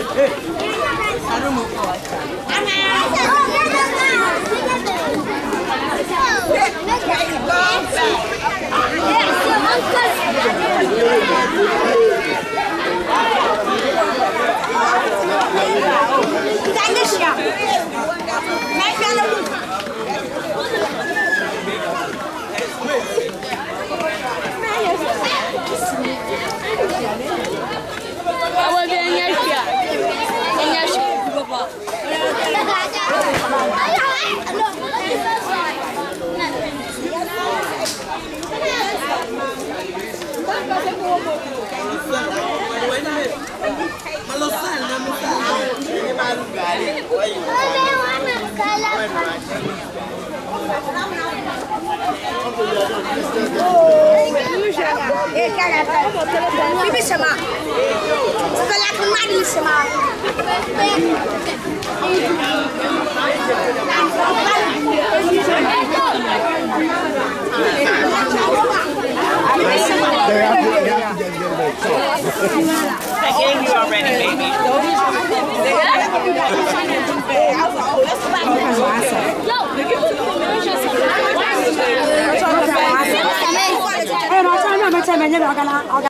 I gave you already, baby. Look at